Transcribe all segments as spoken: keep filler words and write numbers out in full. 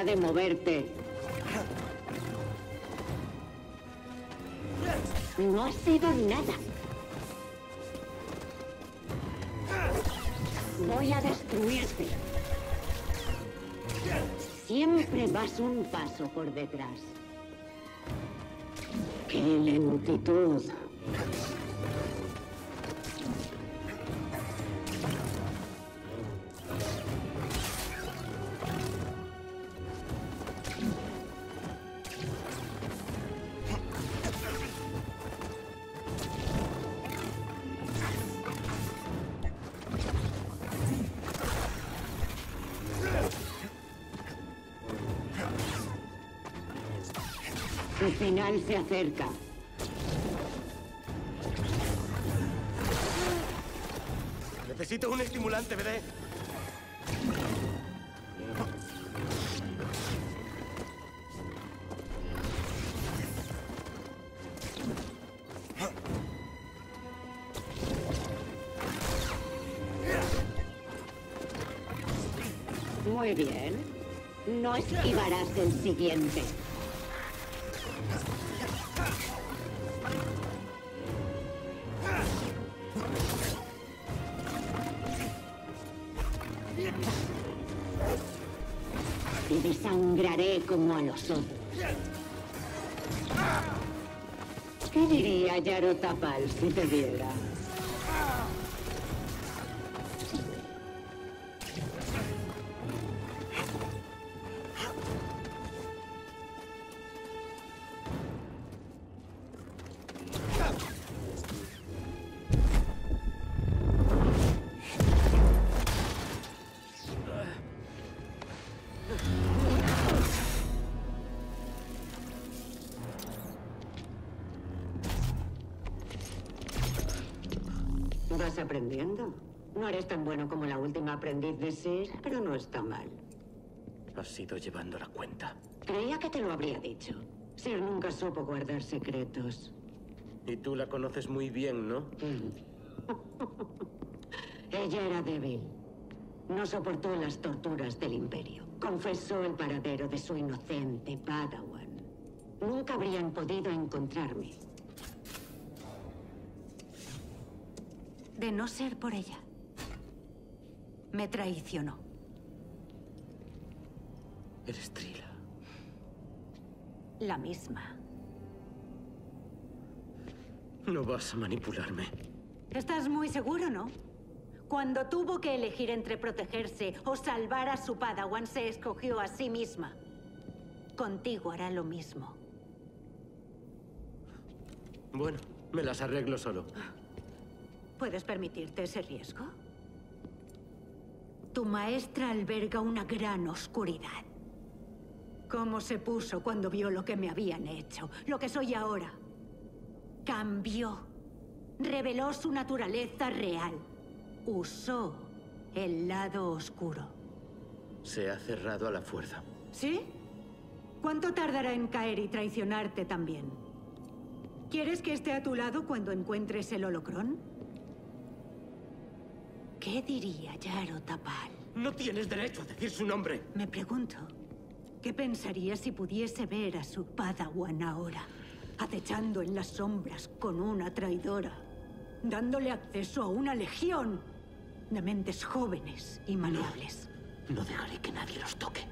Deja de moverte. No has sido nada. Voy a destruirte. Siempre vas un paso por detrás. ¡Qué lentitud! El final se acerca. Necesito un estimulante, B D. Muy bien. No esquivarás el siguiente. Te desangraré como a los otros. ¿Qué diría Yaro Tapal si te viera? ¿Vas aprendiendo? No eres tan bueno como la última aprendiz de Sir, pero no está mal. Has ido llevando la cuenta. Creía que te lo habría dicho. Sir nunca supo guardar secretos. Y tú la conoces muy bien, ¿no? Ella era débil. No soportó las torturas del Imperio. Confesó el paradero de su inocente Padawan. Nunca habrían podido encontrarme. De no ser por ella. Me traicionó. Eres Trila. La misma. No vas a manipularme. Estás muy seguro, ¿no? Cuando tuvo que elegir entre protegerse o salvar a su Padawan, se escogió a sí misma. Contigo hará lo mismo. Bueno, me las arreglo solo. ¿Puedes permitirte ese riesgo? Tu maestra alberga una gran oscuridad. ¿Cómo se puso cuando vio lo que me habían hecho? Lo que soy ahora. Cambió. Reveló su naturaleza real. Usó el lado oscuro. Se ha cerrado a la fuerza. ¿Sí? ¿Cuánto tardará en caer y traicionarte también? ¿Quieres que esté a tu lado cuando encuentres el holocrón? ¿Qué diría Yaro Tapal? No tienes derecho a decir su nombre. Me pregunto, ¿qué pensaría si pudiese ver a su Padawan ahora, acechando en las sombras con una traidora, dándole acceso a una legión de mentes jóvenes y maleables? No, no dejaré que nadie los toque.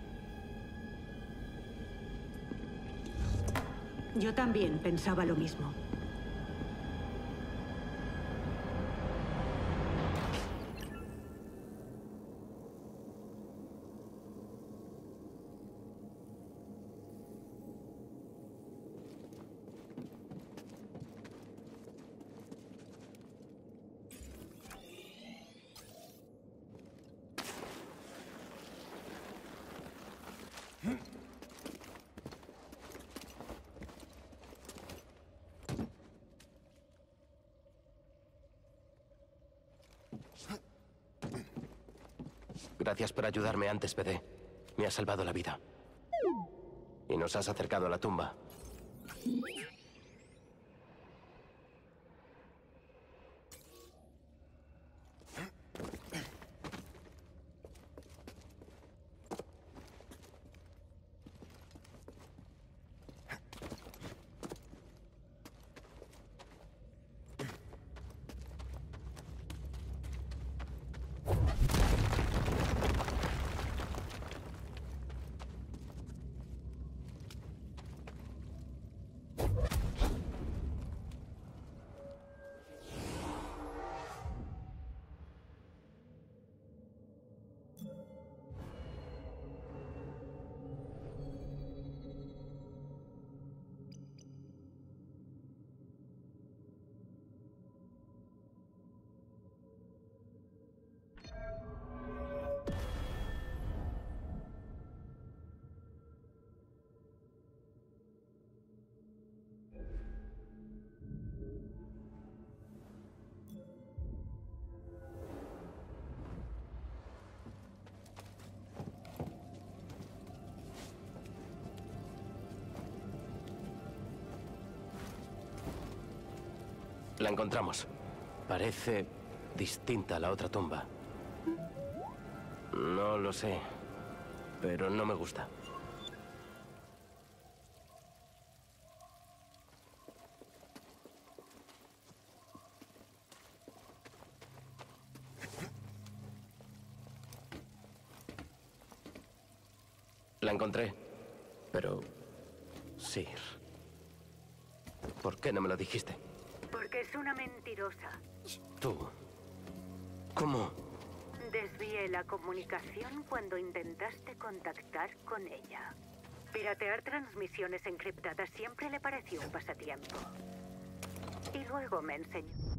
Yo también pensaba lo mismo. Gracias por ayudarme antes, B D. Me has salvado la vida. Y nos has acercado a la tumba. La encontramos. Parece distinta a la otra tumba. No lo sé, pero no me gusta. La encontré, pero... Sir, ¿por qué no me lo dijiste? Porque es una mentirosa. ¿Tú? ¿Cómo? Desvié la comunicación cuando intentaste contactar con ella. Piratear transmisiones encriptadas siempre le pareció un pasatiempo. Y luego me enseñó...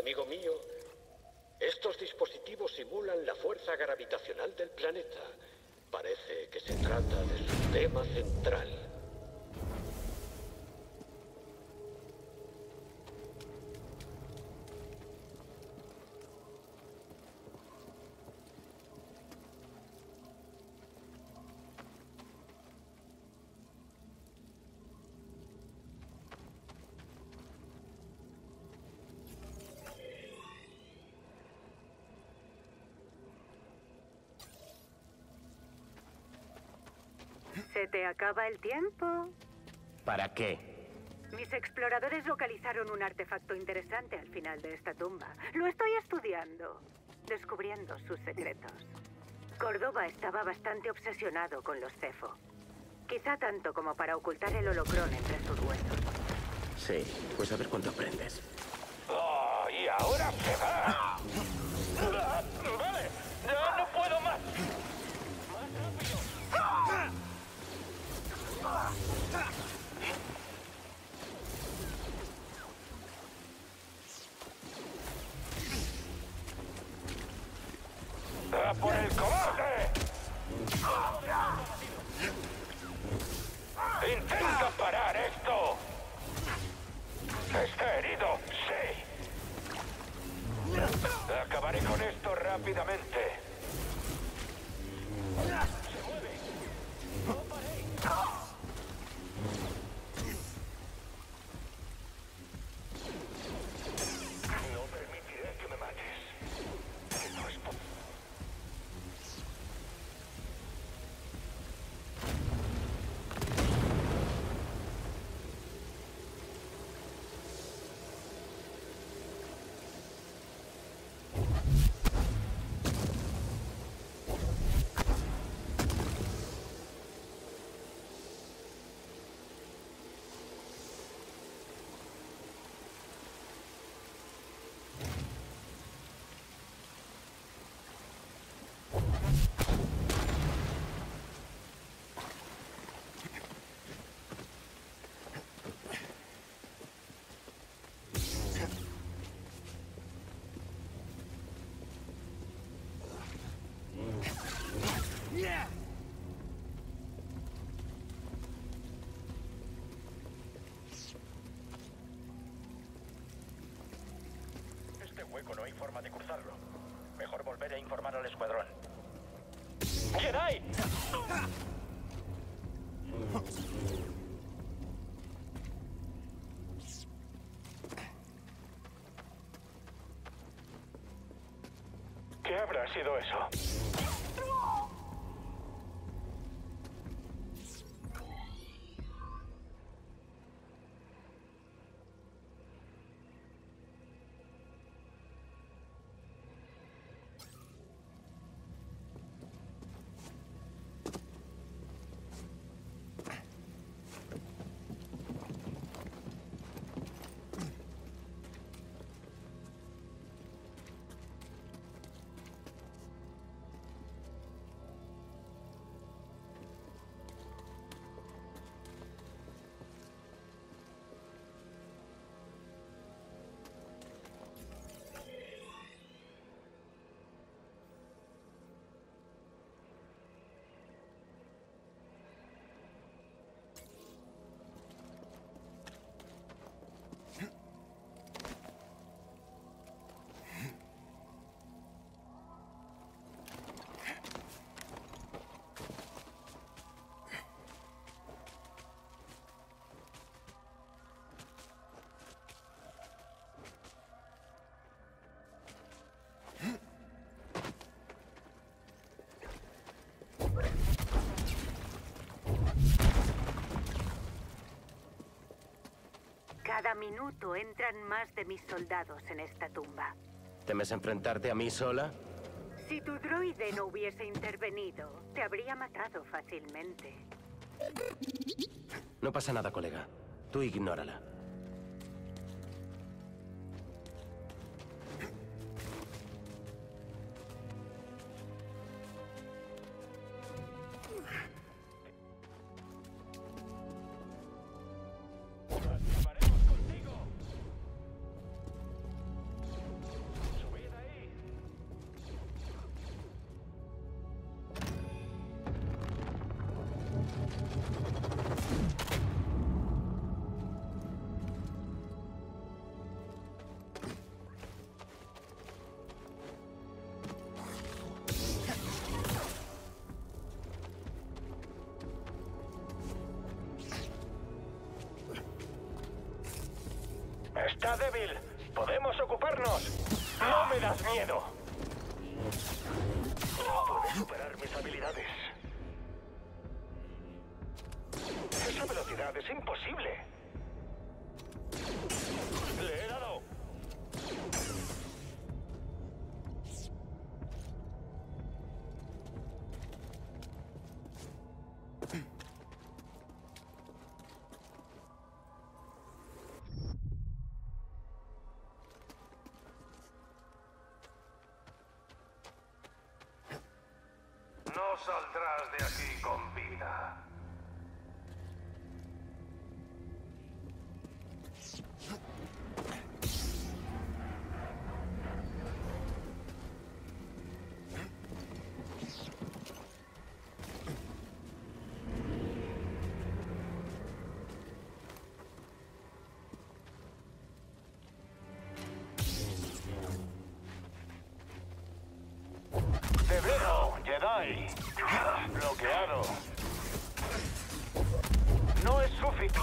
Amigo mío, estos dispositivos simulan la fuerza gravitacional del planeta. Parece que se trata de su tema central. ¿Se te acaba el tiempo? ¿Para qué? Mis exploradores localizaron un artefacto interesante al final de esta tumba. Lo estoy estudiando, descubriendo sus secretos. Córdoba estaba bastante obsesionado con los Cefo. Quizá tanto como para ocultar el holocrón entre sus huesos. Sí, pues a ver cuánto aprendes. ¡Oh, y ahora se va! ¡Vale! ¡Ya no puedo más! ¡Va por el cobarde! ¡Intenta parar esto! ¡Está herido! ¡Sí! ¡Acabaré con esto rápido! rápidamente. ¡Se mueve! ¡No paréis! No hay forma de cruzarlo. Mejor volver a informar al escuadrón. ¿Quién hay? ¿Qué habrá sido eso? Cada minuto entran más de mis soldados en esta tumba. ¿Temes enfrentarte a mí sola? Si tu droide no hubiese intervenido, te habría matado fácilmente. No pasa nada, colega. Tú ignórala. Está débil. Podemos ocuparnos. No me das miedo. No puedes superar mis habilidades. Esa velocidad es imposible. Le he dado. Saldrás de aquí con vida. ahí. Bloqueado. No es suficiente.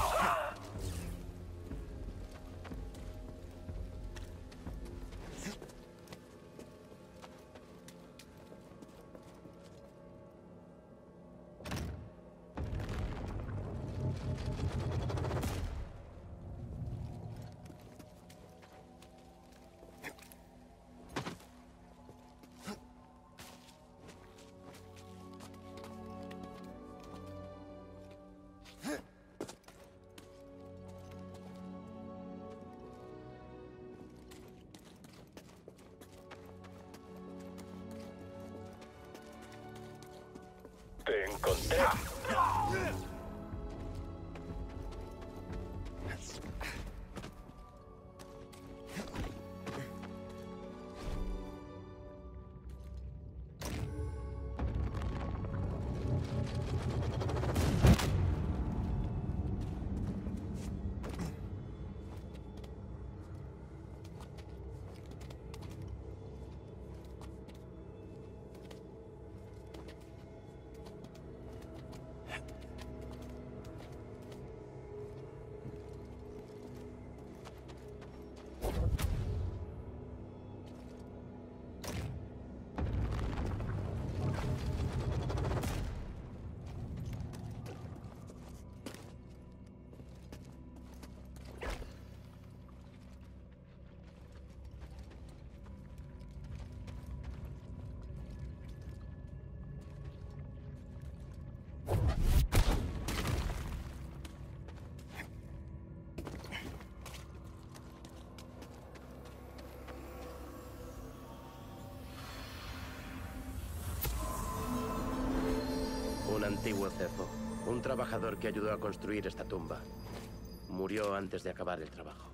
Te encontré. Un antiguo Cefo, un trabajador que ayudó a construir esta tumba. Murió antes de acabar el trabajo.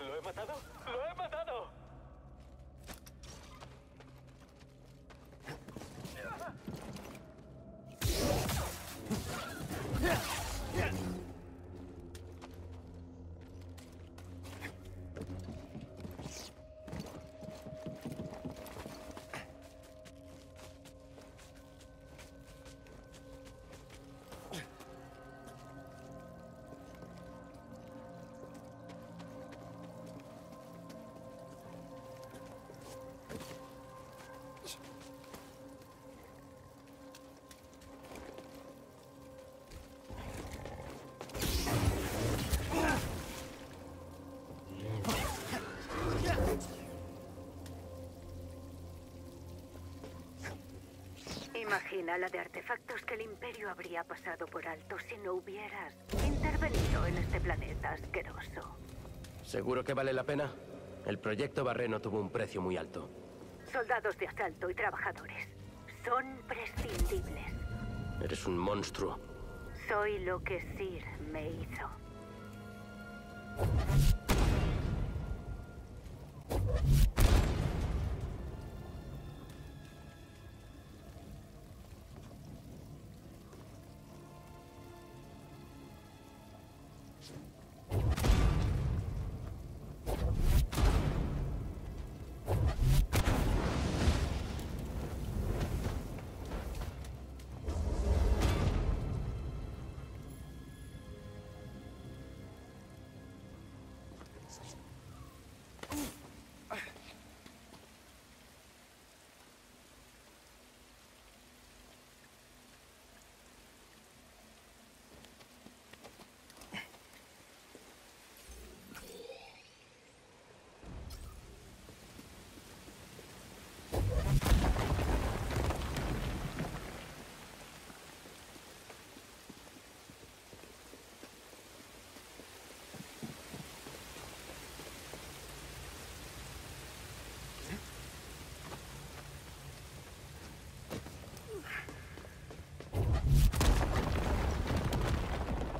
¿Lo he matado? ¡Lo he matado! Imagina la de artefactos que el Imperio habría pasado por alto si no hubieras intervenido en este planeta asqueroso. ¿Seguro que vale la pena? El proyecto Barreno tuvo un precio muy alto. Soldados de asalto y trabajadores. Son prescindibles. Eres un monstruo. Soy lo que Sir me hizo.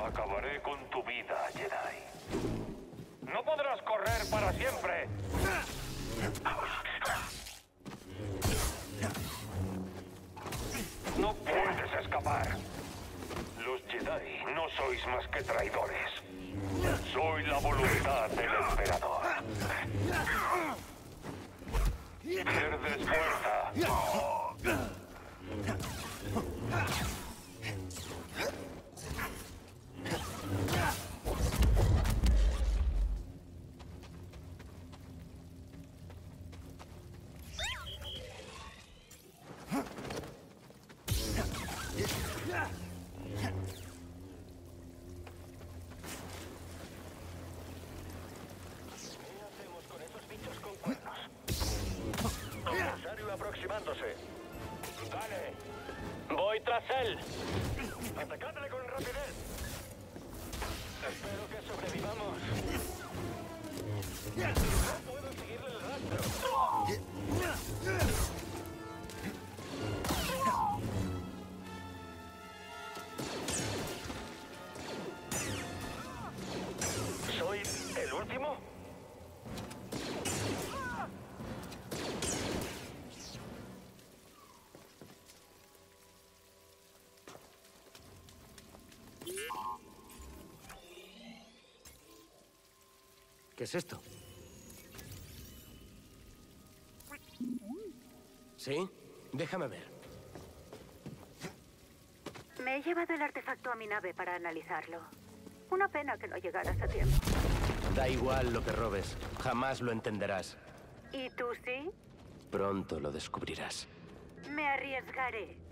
Acabaré con tu vida, Jedi. No podrás correr para siempre. No puedes escapar. Los Jedi no sois más que traidores. Soy la voluntad del emperador. Pierdes fuerza. Aproximándose. Dale. Voy tras él. Atacadle con rapidez. Espero que sobrevivamos. No puedo seguirle el rastro. ¿Qué es esto? ¿Sí? Déjame ver. Me he llevado el artefacto a mi nave para analizarlo. Una pena que no llegaras a tiempo. Da igual lo que robes. Jamás lo entenderás. ¿Y tú sí? Pronto lo descubrirás. Me arriesgaré.